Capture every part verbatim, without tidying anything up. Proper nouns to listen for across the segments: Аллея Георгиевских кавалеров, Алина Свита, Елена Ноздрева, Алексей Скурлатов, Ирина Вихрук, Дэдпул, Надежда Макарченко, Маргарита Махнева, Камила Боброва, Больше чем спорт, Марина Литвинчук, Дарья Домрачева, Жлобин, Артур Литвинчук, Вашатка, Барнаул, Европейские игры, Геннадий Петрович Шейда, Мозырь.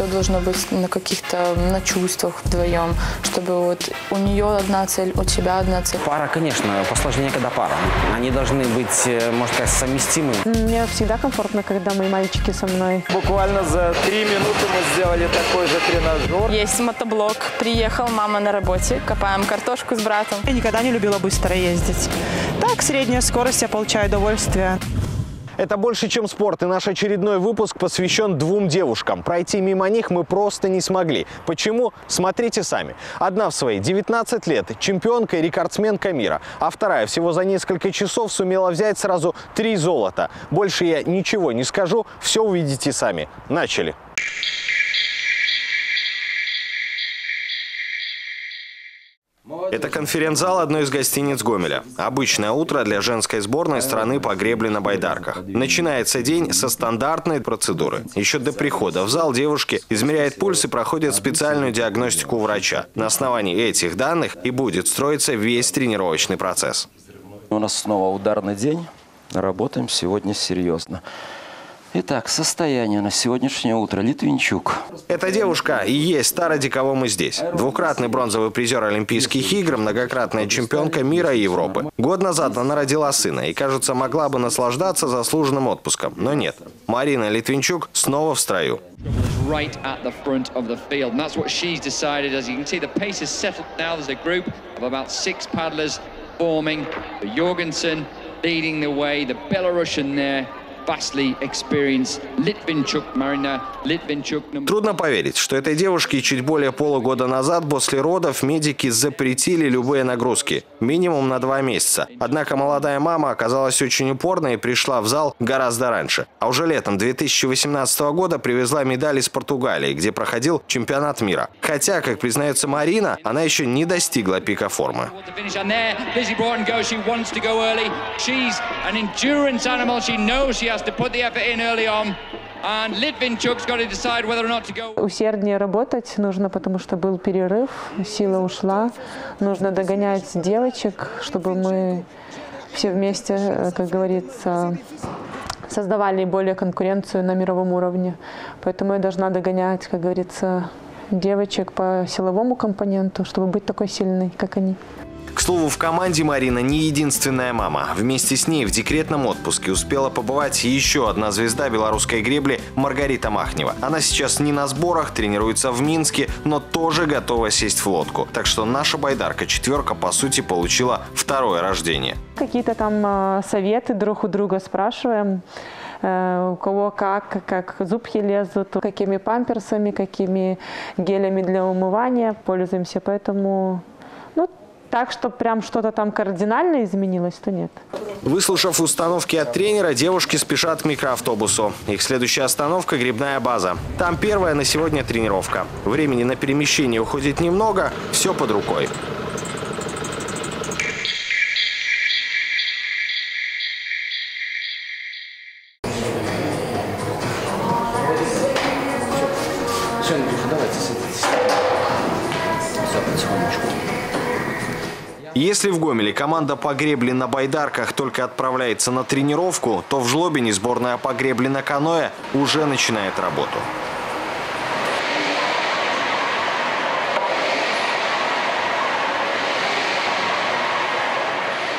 все должно быть на каких-то, на чувствах вдвоем, чтобы вот у нее одна цель, у тебя одна цель. Пара, конечно, посложнее, когда пара. Они должны быть, можно сказать, совместимы. Мне всегда комфортно, когда мои мальчики со мной. Буквально за три минуты мы сделали такой же тренажер. Есть мотоблок, приехал, мама на работе, копаем картошку с братом. Я никогда не любила быстро ездить. Так, средняя скорость, я получаю удовольствие. Это больше, чем спорт, и наш очередной выпуск посвящен двум девушкам. Пройти мимо них мы просто не смогли. Почему? Смотрите сами. Одна в свои девятнадцать лет чемпионка и рекордсменка мира, а вторая всего за несколько часов сумела взять сразу три золота. Больше я ничего не скажу, все увидите сами. Начали. Это конференц-зал одной из гостиниц Гомеля. Обычное утро для женской сборной страны по гребле на байдарках. Начинается день со стандартной процедуры. Еще до прихода в зал девушки измеряет пульс и проходит специальную диагностику врача. На основании этих данных и будет строиться весь тренировочный процесс. У нас снова ударный день. Работаем сегодня серьезно. Итак, состояние на сегодняшнее утро. Литвинчук. Эта девушка и есть та, ради кого мы здесь. Двукратный бронзовый призер Олимпийских игр, многократная чемпионка мира и Европы. Год назад она родила сына и, кажется, могла бы наслаждаться заслуженным отпуском. Но нет. Марина Литвинчук снова в строю. Трудно поверить, что этой девушке чуть более полугода назад после родов медики запретили любые нагрузки, минимум на два месяца. Однако молодая мама оказалась очень упорной и пришла в зал гораздо раньше. А уже летом две тысячи восемнадцатого года привезла медаль из Португалии, где проходил чемпионат мира. Хотя, как признается Марина, она еще не достигла пика формы. Усерднее работать нужно, потому что был перерыв, сила ушла. Нужно догонять девочек, чтобы мы все вместе, как говорится, создавали более конкуренцию на мировом уровне. Поэтому я должна догонять, как говорится, девочек по силовому компоненту, чтобы быть такой сильной, как они. К слову, в команде Марина не единственная мама. Вместе с ней в декретном отпуске успела побывать еще одна звезда белорусской гребли Маргарита Махнева. Она сейчас не на сборах, тренируется в Минске, но тоже готова сесть в лодку. Так что наша байдарка-четверка, по сути, получила второе рождение. Какие-то там советы друг у друга спрашиваем. У кого как, как зубки лезут, какими памперсами, какими гелями для умывания пользуемся. Поэтому... Так что прям что-то там кардинально изменилось, то нет. Выслушав установки от тренера, девушки спешат к микроавтобусу. Их следующая остановка – гребная база. Там первая на сегодня тренировка. Времени на перемещение уходит немного, все под рукой. Если в Гомеле команда по гребле на байдарках только отправляется на тренировку, то в Жлобине сборная по гребле на каноэ уже начинает работу.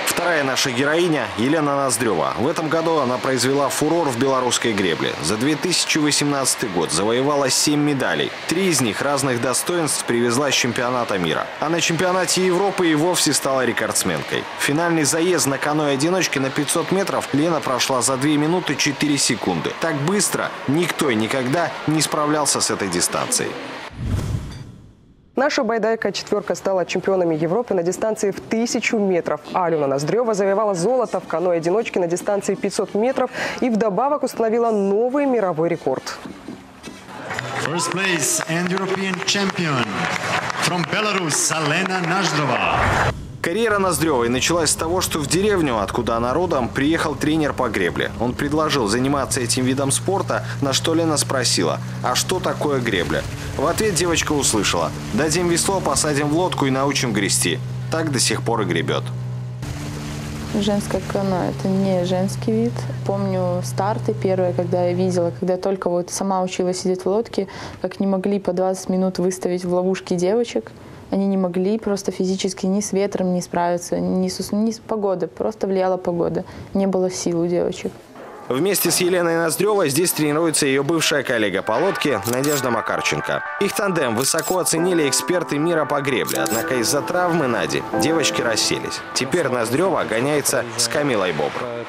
Вторая наша героиня – Елена Ноздрева. В этом году она произвела фурор в белорусской гребле. За две тысячи восемнадцатый год завоевала семь медалей. Три из них разных достоинств привезла с чемпионата мира. А на чемпионате Европы и вовсе стала рекордсменкой. Финальный заезд на каноэ-одиночке на пятьсот метров Лена прошла за две минуты четыре секунды. Так быстро никто и никогда не справлялся с этой дистанцией. Наша байдарка-четверка стала чемпионами Европы на дистанции в тысячу метров. Алина Ноздрева завоевала золото в каноэ-одиночке на дистанции пятьсот метров и вдобавок установила новый мировой рекорд. First place and European champion from Belarus, Елена Ноздрева. Карьера Ноздревой началась с того, что в деревню, откуда она родом, приехал тренер по гребле. Он предложил заниматься этим видом спорта, на что Лена спросила: «А что такое гребля?» В ответ девочка услышала: «Дадим весло, посадим в лодку и научим грести». Так до сих пор и гребет. Женская крона – это не женский вид. Помню старты первые, когда я видела, когда я только вот сама училась сидеть в лодке, как не могли по двадцать минут выставить в ловушке девочек. Они не могли просто физически ни с ветром не справиться, ни с, ни с погодой. Просто влияла погода. Не было сил у девочек. Вместе с Еленой Ноздревой здесь тренируется ее бывшая коллега по лодке Надежда Макарченко. Их тандем высоко оценили эксперты мира по гребле. Однако из-за травмы Нади девочки расселись. Теперь Ноздрева гоняется с Камилой Бобровой.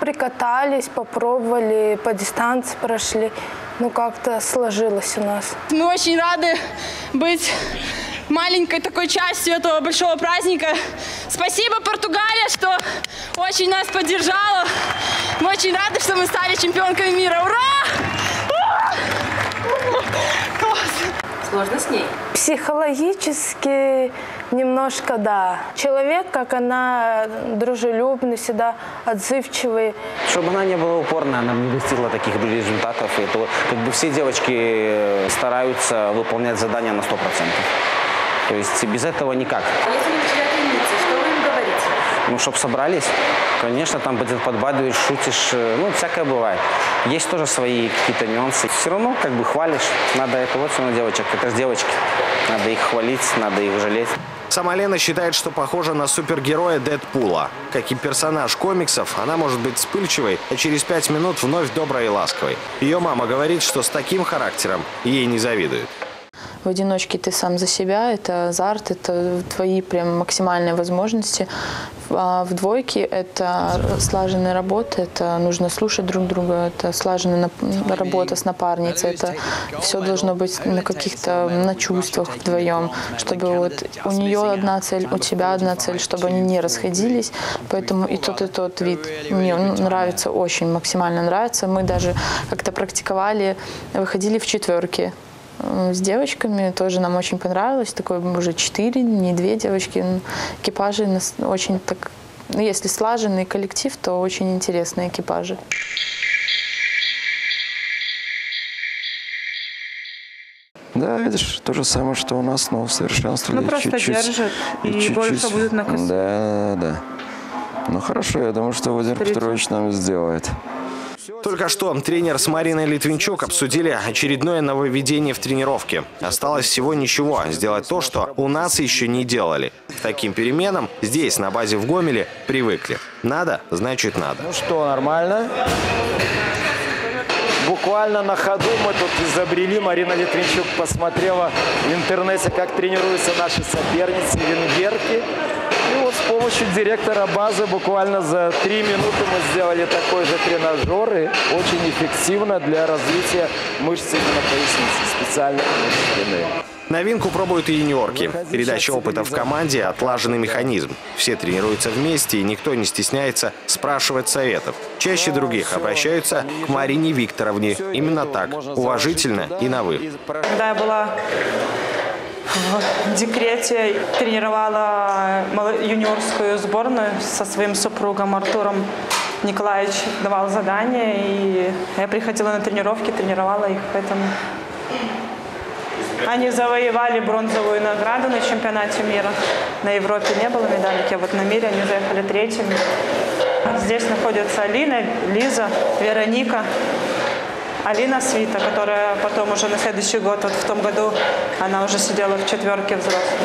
Прикатались, попробовали, по дистанции прошли. Ну, как-то сложилось у нас. Мы очень рады быть маленькой такой частью этого большого праздника. Спасибо, Португалия, что очень нас поддержала. Мы очень рады, что мы стали чемпионками мира. Ура! Сложно с ней? Психологически... Немножко, да. Человек, как она, дружелюбный, всегда отзывчивый. Чтобы она не была упорной, она не достигла таких результатов. И то, как бы все девочки стараются выполнять задания на сто процентов. То есть без этого никак. А если вы начинаете трениться, что вы им говорите? Ну, чтобы собрались. Конечно, там подбадываешь, шутишь. Ну, всякое бывает. Есть тоже свои какие-то нюансы. Все равно, как бы, хвалишь. Надо это вот все равно девочек. Это же девочки. Надо их хвалить, надо их жалеть. Сама Лена считает, что похожа на супергероя Дэдпула. Как и персонаж комиксов, она может быть вспыльчивой, а через пять минут вновь доброй и ласковой. Ее мама говорит, что с таким характером ей не завидуют. В одиночке ты сам за себя, это азарт, это твои прям максимальные возможности. А в двойке это слаженная работа, это нужно слушать друг друга, это слаженная работа с напарницей, это все должно быть на каких-то на чувствах вдвоем, чтобы вот у нее одна цель, у тебя одна цель, чтобы они не расходились. Поэтому и тот, и тот вид мне нравится очень, максимально нравится. Мы даже как-то практиковали, выходили в четверки. С девочками тоже нам очень понравилось. Такое уже четыре, не две девочки. Экипажи нас очень так... Ну, если слаженный коллектив, то очень интересные экипажи. Да, видишь, то же самое, что у нас, но усовершенствовали. Ну, просто чуть -чуть, держит, и, и чуть -чуть, больше будет на косу. Да, да. Ну, хорошо, я думаю, что Владимир Петрович нам сделает. Только что тренер с Мариной Литвинчук обсудили очередное нововведение в тренировке. Осталось всего ничего – сделать то, что у нас еще не делали. К таким переменам здесь, на базе в Гомеле, привыкли. Надо – значит надо. Ну что, нормально? Буквально на ходу мы тут изобрели. Марина Литвинчук посмотрела в интернете, как тренируются наши соперницы венгерки. И вот с помощью директора базы буквально за три минуты мы сделали такой же тренажер. И очень эффективно для развития мышц именно поясницы, специальной мышцы. Новинку пробуют и юниорки. Передача опыта в команде – отлаженный механизм. Все тренируются вместе, и никто не стесняется спрашивать советов. Чаще других обращаются к Марине Викторовне. Именно так, уважительно и на «вы». Когда я была... в декрете тренировала юниорскую сборную со своим супругом Артуром Николаевичем, давал задания, и я приходила на тренировки, тренировала их, поэтому они завоевали бронзовую награду на чемпионате мира. На Европе не было медалек, а вот на мире они заехали третьими. Здесь находятся Алина, Лиза, Вероника. Алина Свита, которая потом уже на следующий год, вот в том году, она уже сидела в четверке взрослых.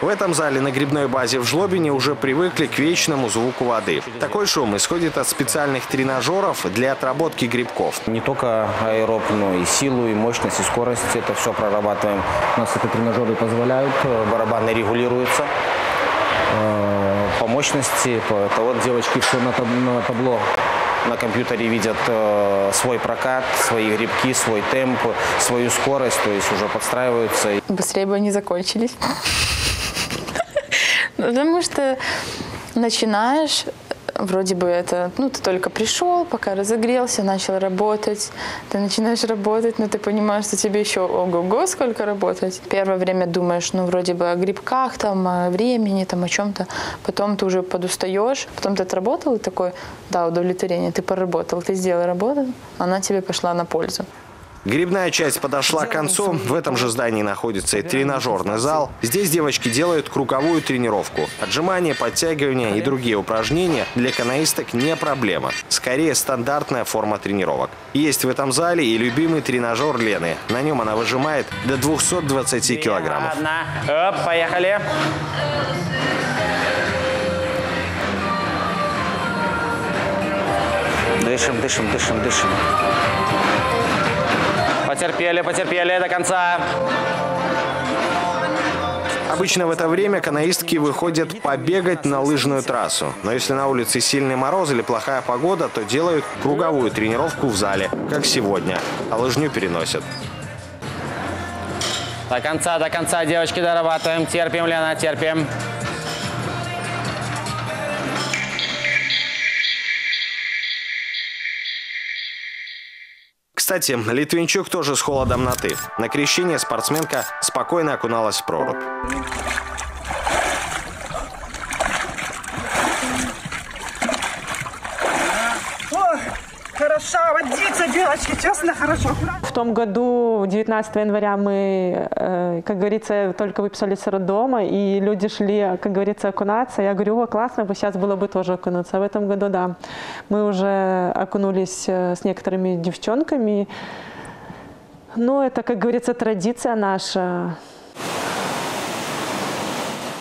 В этом зале на грибной базе в Жлобине уже привыкли к вечному звуку воды. Такой шум исходит от специальных тренажеров для отработки грибков. Не только аэроб, но и силу, и мощность, и скорость. Это все прорабатываем. У нас это тренажеры позволяют, барабаны регулируются по мощности. Это вот девочки все на табло. На компьютере видят э, свой прокат, свои грибки, свой темп, свою скорость, то есть уже подстраиваются. Быстрее бы они закончились. Потому что начинаешь, вроде бы это, ну, ты только пришел, пока разогрелся, начал работать, ты начинаешь работать, но ты понимаешь, что тебе еще ого-го сколько работать. Первое время думаешь, ну, вроде бы о грибках, там, о времени, там, о чем-то. Потом ты уже подустаешь, потом ты отработал и такой, да, удовлетворение, ты поработал, ты сделал работу, она тебе пошла на пользу. Грибная часть подошла к концу. В этом же здании находится и тренажерный зал. Здесь девочки делают круговую тренировку. Отжимания, подтягивания и другие упражнения для каноисток не проблема. Скорее, стандартная форма тренировок. Есть в этом зале и любимый тренажер Лены. На нем она выжимает до двухсот двадцати килограммов. Одна. Оп, поехали. Дышим, дышим, дышим, дышим. Потерпели, потерпели до конца. Обычно в это время каноистки выходят побегать на лыжную трассу. Но если на улице сильный мороз или плохая погода, то делают круговую тренировку в зале, как сегодня. А лыжню переносят. До конца, до конца, девочки, дорабатываем. Терпим, Лена, терпим. Кстати, Литвинчук тоже с холодом на «ты». На крещение спортсменка спокойно окуналась в прорубь. Ох, хорошо, водица, девочки, честно, хорошо. В том году, девятнадцатого января, мы, как говорится, только выписались с роддома, и люди шли, как говорится, окунаться. Я говорю, о, классно бы сейчас было бы тоже окунуться. А в этом году, да. Мы уже окунулись с некоторыми девчонками. Но это, как говорится, традиция наша.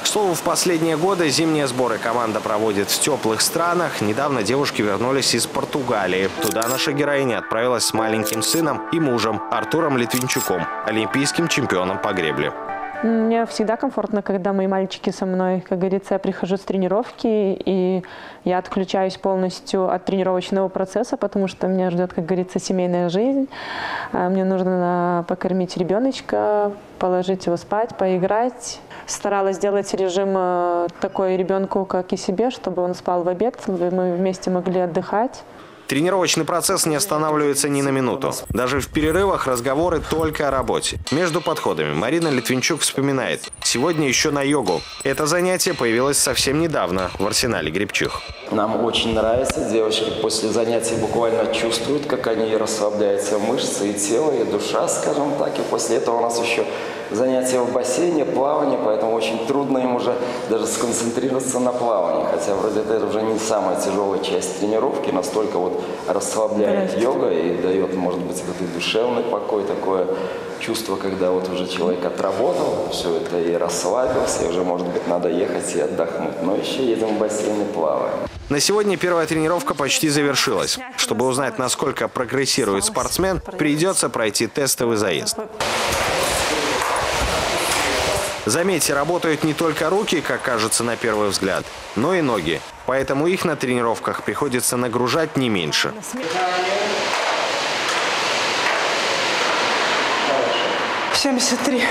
К слову, в последние годы зимние сборы команда проводит в теплых странах. Недавно девушки вернулись из Португалии. Туда наша героиня отправилась с маленьким сыном и мужем Артуром Литвинчуком, олимпийским чемпионом по гребле. Мне всегда комфортно, когда мои мальчики со мной. Как говорится, я прихожу с тренировки, и я отключаюсь полностью от тренировочного процесса, потому что меня ждет, как говорится, семейная жизнь. Мне нужно покормить ребеночка, положить его спать, поиграть. Старалась сделать режим такой ребенку, как и себе, чтобы он спал в обед, чтобы мы вместе могли отдыхать. Тренировочный процесс не останавливается ни на минуту. Даже в перерывах разговоры только о работе. Между подходами Марина Литвинчук вспоминает. Сегодня еще на йогу. Это занятие появилось совсем недавно в арсенале гребчих. Нам очень нравится. Девочки после занятий буквально чувствуют, как они расслабляются мышцы и тело, и душа, скажем так. И после этого у нас еще занятия в бассейне, плавание, поэтому очень трудно им уже даже сконцентрироваться на плавании. Хотя вроде это уже не самая тяжелая часть тренировки, настолько вот расслабляет йога и дает, может быть, этот душевный покой, такое чувство, когда вот уже человек отработал все это и расслабился, и уже, может быть, надо ехать и отдохнуть. Но еще едем в бассейн и плаваем. На сегодня первая тренировка почти завершилась. Чтобы узнать, насколько прогрессирует спортсмен, придется пройти тестовый заезд. Заметьте, работают не только руки, как кажется на первый взгляд, но и ноги. Поэтому их на тренировках приходится нагружать не меньше. семьдесят три.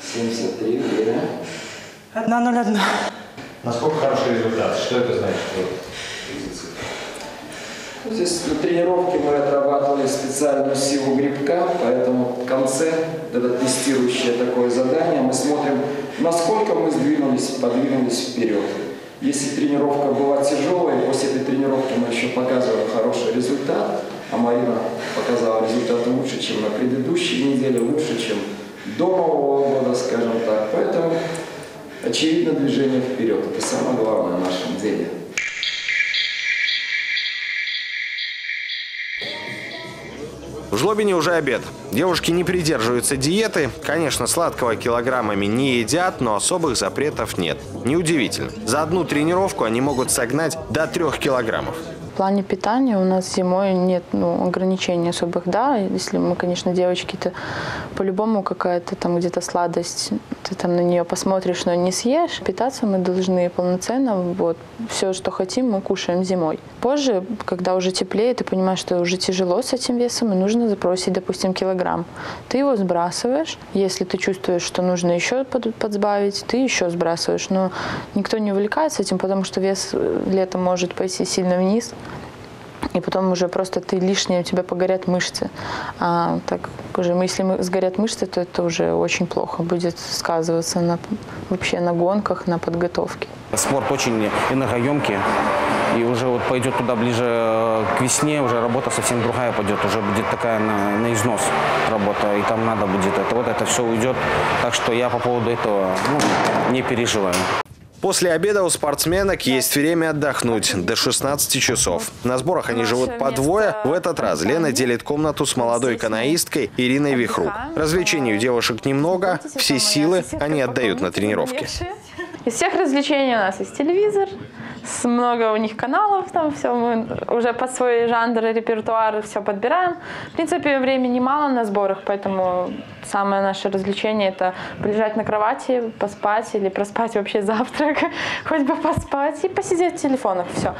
семьдесят три, время. одна ноль один. Насколько хороший результат? Что это значит? Здесь на тренировке мы отрабатывали специальную силу грибка, поэтому в конце, это тестирующее такое задание, мы смотрим, насколько мы сдвинулись, подвинулись вперед. Если тренировка была тяжелая, после этой тренировки мы еще показываем хороший результат, а Марина показала результат лучше, чем на предыдущей неделе, лучше, чем до Нового года, скажем так. Поэтому очевидно движение вперед. Это самое главное в нашем деле. В жлобине уже обед. Девушки не придерживаются диеты. Конечно, сладкого килограммами не едят, но особых запретов нет. Неудивительно. За одну тренировку они могут согнать до трех килограммов. В плане питания у нас зимой нет ну, ограничений особых, да, если мы, конечно, девочки, то по-любому какая-то там где-то сладость, ты там на нее посмотришь, но не съешь. Питаться мы должны полноценно, вот, все, что хотим, мы кушаем зимой. Позже, когда уже теплее, ты понимаешь, что уже тяжело с этим весом, и нужно забросить, допустим, килограмм. Ты его сбрасываешь, если ты чувствуешь, что нужно еще под, подсбавить, ты еще сбрасываешь, но никто не увлекается этим, потому что вес летом может пойти сильно вниз. И потом уже просто ты лишний, у тебя погорят мышцы. А так уже, если мы, сгорят мышцы, то это уже очень плохо будет сказываться на, вообще на гонках, на подготовке. Спорт очень энергоемкий. И уже вот пойдет туда ближе к весне, уже работа совсем другая пойдет. Уже будет такая на, на износ работа. И там надо будет это. Вот это все уйдет. Так что я по поводу этого ну, не переживаю. После обеда у спортсменок есть время отдохнуть до шестнадцати часов. На сборах они живут по двое. В этот раз Лена делит комнату с молодой каноисткой Ириной Вихрук. Развлечений у девушек немного, все силы они отдают на тренировки. Из всех развлечений у нас есть телевизор, много у них каналов, там все, мы уже под свой жанр и репертуар все подбираем. В принципе, времени мало на сборах, поэтому самое наше развлечение – это полежать на кровати, поспать или проспать вообще завтрак, хоть бы поспать и посидеть в телефонах, все.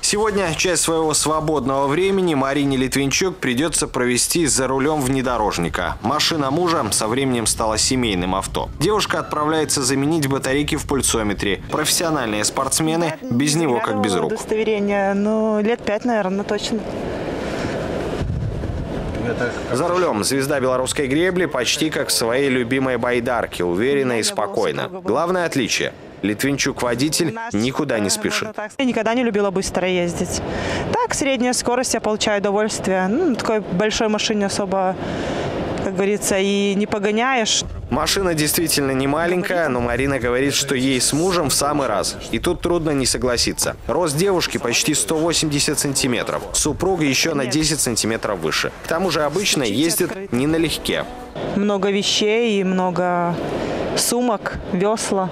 Сегодня часть своего свободного времени Марине Литвинчук придется провести за рулем внедорожника. Машина мужа со временем стала семейным авто. Девушка отправляется заменить батарейки в пульсометре. Профессиональные спортсмены без него как без рук. Удостоверение, ну, лет пять, наверное, точно. За рулем звезда белорусской гребли почти как в своей любимой байдарке, уверенно и спокойно. Главное отличие. Литвинчук водитель никуда не спешит. Я никогда не любила быстро ездить. Так, средняя скорость, я получаю удовольствие. Ну, на такой большой машине особо, как говорится, и не погоняешь. Машина действительно не маленькая, но Марина говорит, что ей с мужем в самый раз. И тут трудно не согласиться. Рост девушки почти сто восемьдесят сантиметров. Супруга еще на десять сантиметров выше. К тому же обычно ездит не налегке. Много вещей, много сумок, весла,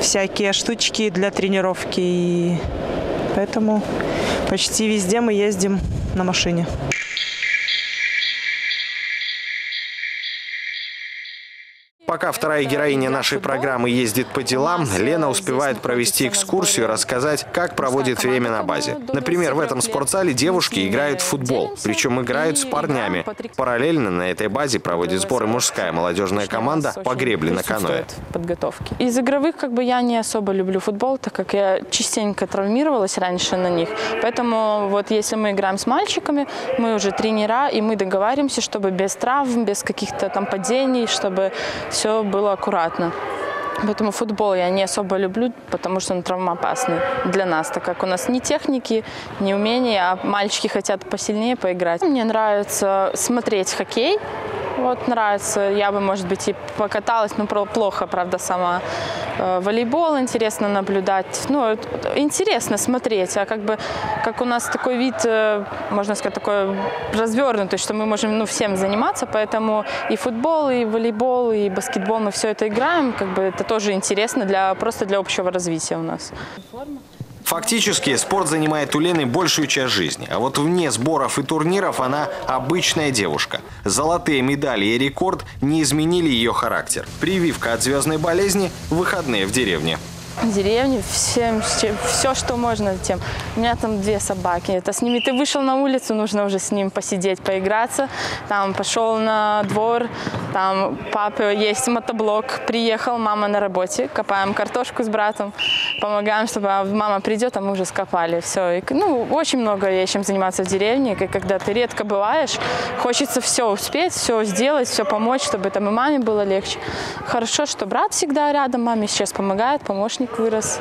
всякие штучки для тренировки. И поэтому почти везде мы ездим на машине. Пока вторая героиня нашей программы ездит по делам, Лена успевает провести экскурсию и рассказать, как проводит время на базе. Например, в этом спортзале девушки играют в футбол, причем играют с парнями. Параллельно на этой базе проводит сборы мужская молодежная команда по гребле на каноэ. Из игровых как бы я не особо люблю футбол, так как я частенько травмировалась раньше на них. Поэтому вот если мы играем с мальчиками, мы уже тренера, и мы договариваемся, чтобы без травм, без каких-то там падений, чтобы все было аккуратно. Поэтому футбол я не особо люблю, потому что он травмоопасный для нас, так как у нас ни техники, ни умения, а мальчики хотят посильнее поиграть. Мне нравится смотреть хоккей, вот нравится, я бы, может быть, и покаталась, но плохо, правда, сама. Волейбол интересно наблюдать, ну, интересно смотреть, а как бы, как у нас такой вид, можно сказать, такой развернутый, что мы можем, ну, всем заниматься, поэтому и футбол, и волейбол, и баскетбол, мы все это играем, как бы это тоже интересно для, просто для общего развития у нас. Фактически спорт занимает у Лены большую часть жизни, а вот вне сборов и турниров она обычная девушка. Золотые медали и рекорд не изменили ее характер. Прививка от звездной болезни, выходные в деревне. В деревне всем, все, что можно. Тем. У меня там две собаки. Это с ними ты вышел на улицу, нужно уже с ним посидеть, поиграться. Там пошел на двор, там папа есть мотоблок, приехал, мама на работе. Копаем картошку с братом, помогаем, чтобы мама придет, а мы уже скопали. Все. И, ну, очень много есть чем заниматься в деревне. И когда ты редко бываешь, хочется все успеть, все сделать, все помочь, чтобы там и маме было легче. Хорошо, что брат всегда рядом, маме сейчас помогает, помощник вырос.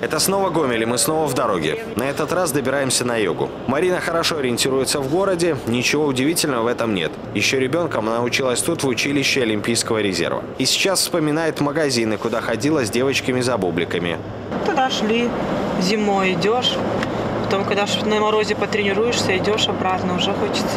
Это снова Гомель, и мы снова в дороге. На этот раз добираемся на югу. Марина хорошо ориентируется в городе, ничего удивительного в этом нет. Еще ребенком она училась тут, в училище Олимпийского резерва. И сейчас вспоминает магазины, куда ходила с девочками за бубликами. Туда шли, зимой идешь, потом, когда на морозе потренируешься, идешь обратно, уже хочется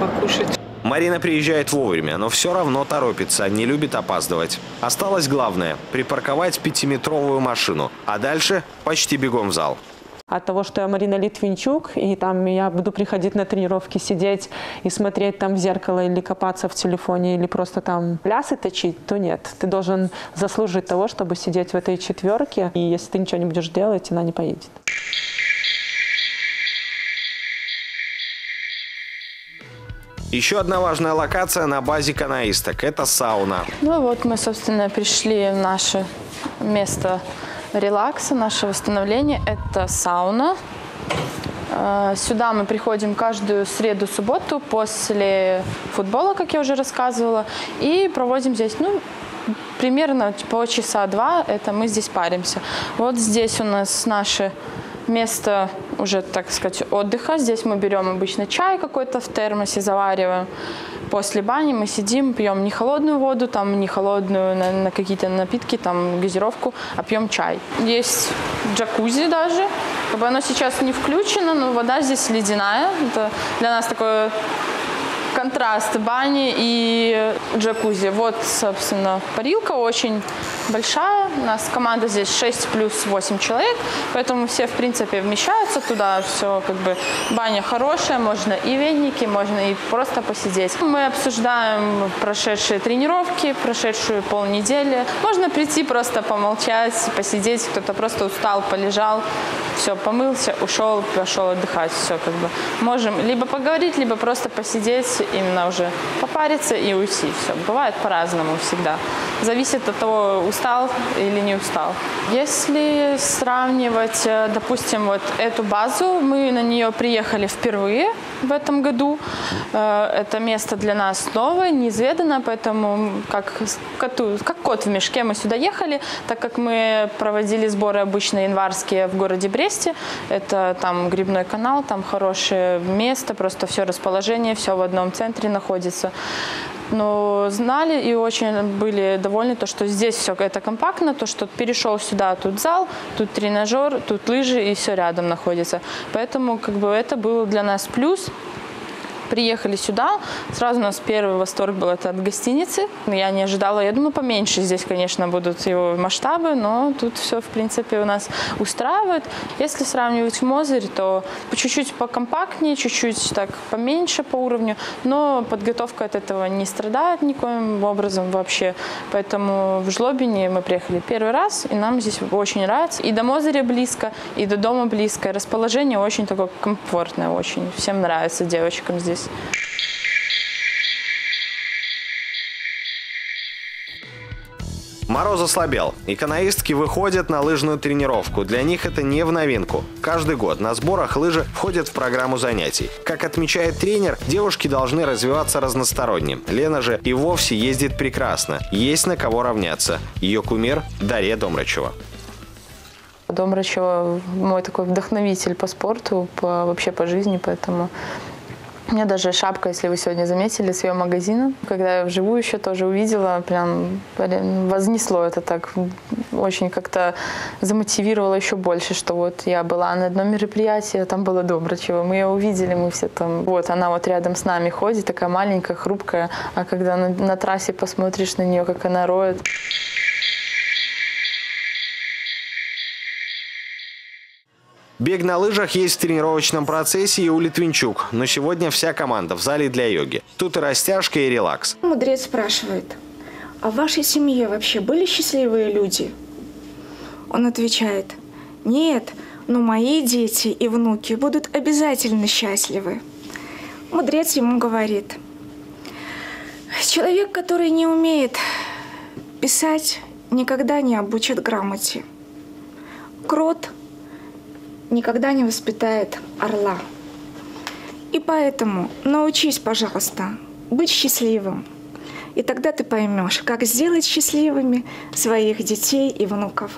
покушать. Марина приезжает вовремя, но все равно торопится, не любит опаздывать. Осталось главное – припарковать пятиметровую машину, а дальше почти бегом в зал. От того, что я Марина Литвинчук, и там я буду приходить на тренировки, сидеть и смотреть там в зеркало, или копаться в телефоне, или просто там лясы точить, то нет. Ты должен заслужить того, чтобы сидеть в этой четверке, и если ты ничего не будешь делать, она не поедет. Еще одна важная локация на базе канаисток – это сауна. Ну вот мы, собственно, пришли в наше место релакса, наше восстановление – это сауна. Сюда мы приходим каждую среду, субботу после футбола, как я уже рассказывала, и проводим здесь, ну, примерно по часа два, это мы здесь паримся. Вот здесь у нас наши место уже, так сказать, отдыха. Здесь мы берем обычно чай какой-то в термосе, завариваем. После бани мы сидим, пьем не холодную воду, там, не холодную на, на какие-то напитки, там, газировку, а пьем чай. Есть джакузи даже. Как бы оно сейчас не включено, но вода здесь ледяная. Это для нас такой контраст бани и джакузи. Вот, собственно, парилка очень большая. У нас команда здесь шесть плюс восемь человек, поэтому все, в принципе, вмещаются туда. Все, как бы, баня хорошая, можно и веники, можно и просто посидеть. Мы обсуждаем прошедшие тренировки, прошедшую полнедели. Можно прийти просто помолчать, посидеть. Кто-то просто устал, полежал, все, помылся, ушел, пошел отдыхать. Все, как бы, можем либо поговорить, либо просто посидеть, именно уже попариться и уйти. Все, бывает по-разному всегда. Зависит от того, устал или не устал. Если сравнивать, допустим, вот эту базу, мы на нее приехали впервые в этом году. Это место для нас новое, неизведанное, поэтому как, коту, как кот в мешке мы сюда ехали, так как мы проводили сборы обычно январские в городе Бресте. Это там Грибной канал, там хорошее место, просто все расположение, все в одном центре находится. Но знали и очень были довольны, то, что здесь все это компактно, то, что перешел сюда, тут зал, тут тренажер, тут лыжи, и все рядом находится. Поэтому, как бы, это был для нас плюс. Приехали сюда, сразу у нас первый восторг был это от гостиницы. Я не ожидала, я думаю, поменьше здесь, конечно, будут его масштабы, но тут все, в принципе, у нас устраивает. Если сравнивать Мозырь, то чуть-чуть покомпактнее, чуть-чуть так поменьше по уровню, но подготовка от этого не страдает никоим образом вообще. Поэтому в Жлобине мы приехали первый раз, и нам здесь очень нравится. И до Мозыря близко, и до дома близко. Расположение очень такое комфортное, очень. Всем нравится, девочкам здесь. Мороз ослабел, и канаистки выходят на лыжную тренировку. Для них это не в новинку. Каждый год на сборах лыжи входят в программу занятий. Как отмечает тренер, девушки должны развиваться разносторонне. Лена же и вовсе ездит прекрасно. Есть на кого равняться. Ее кумир – Дарья Домрачева. Домрачева – мой такой вдохновитель по спорту, по, вообще по жизни, поэтому... У меня даже шапка, если вы сегодня заметили, с ее магазина. Когда я вживую еще тоже увидела, прям вознесло это так. Очень как-то замотивировало еще больше, что вот я была на одном мероприятии, а там было Домрачева. Мы ее увидели, мы все там. Вот она вот рядом с нами ходит, такая маленькая, хрупкая. А когда на, на трассе посмотришь на нее, как она роет... Бег на лыжах есть в тренировочном процессе и у Литвинчук, но сегодня вся команда в зале для йоги. Тут и растяжка, и релакс. Мудрец спрашивает, а в вашей семье вообще были счастливые люди? Он отвечает, нет, но мои дети и внуки будут обязательно счастливы. Мудрец ему говорит, человек, который не умеет писать, никогда не обучит грамоте. Крот никогда не воспитает орла. И поэтому научись, пожалуйста, быть счастливым. И тогда ты поймешь, как сделать счастливыми своих детей и внуков.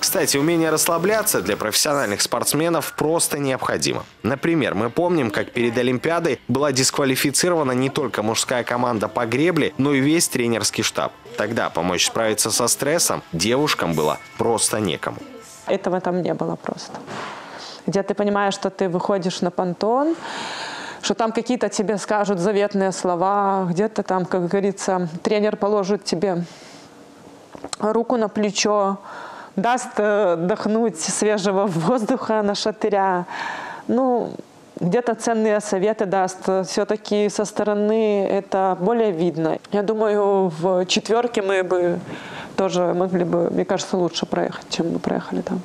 Кстати, умение расслабляться для профессиональных спортсменов просто необходимо. Например, мы помним, как перед Олимпиадой была дисквалифицирована не только мужская команда по гребле, но и весь тренерский штаб. Тогда помочь справиться со стрессом девушкам было просто некому. Этого там не было просто. где ты понимаешь, что ты выходишь на понтон, что там какие-то тебе скажут заветные слова, где-то там, как говорится, тренер положит тебе руку на плечо, даст дохнуть свежего воздуха на шатыря. Ну, где-то ценные советы даст. Все-таки со стороны это более видно. Я думаю, в четверке мы бы тоже могли бы, мне кажется, лучше проехать, чем мы проехали там.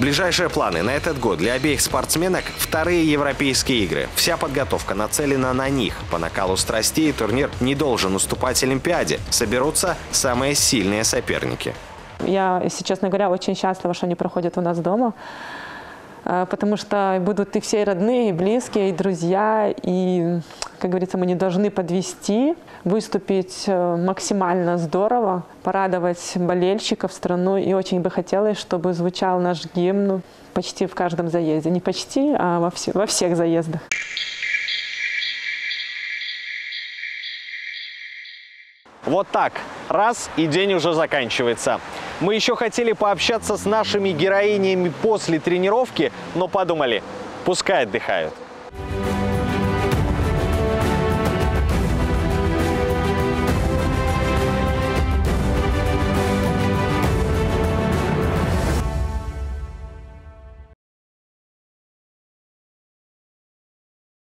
Ближайшие планы на этот год для обеих спортсменок – вторые европейские игры. Вся подготовка нацелена на них. По накалу страстей турнир не должен уступать Олимпиаде. Соберутся самые сильные соперники. Я, если честно говоря, очень счастлива, что они проходят у нас дома. Потому что будут и все родные, и близкие, и друзья. И, как говорится, мы не должны подвести, выступить максимально здорово, порадовать болельщиков, страну. И очень бы хотелось, чтобы звучал наш гимн почти в каждом заезде. Не почти, а во, все, во всех заездах. Вот так. Раз, и день уже заканчивается. Мы еще хотели пообщаться с нашими героинями после тренировки, но подумали, пускай отдыхают.